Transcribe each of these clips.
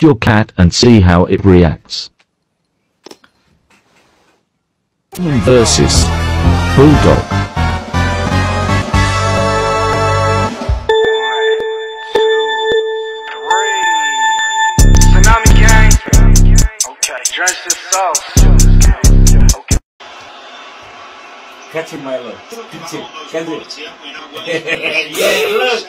Your cat and see how it reacts. Versus Bulldog. Tsunami gang. Okay, drench this sauce. Okay. Catch it, my love. Catch it. Catch it. Yeah, look.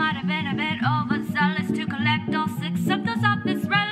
might have been a bit overzealous to collect all six of those off this relic.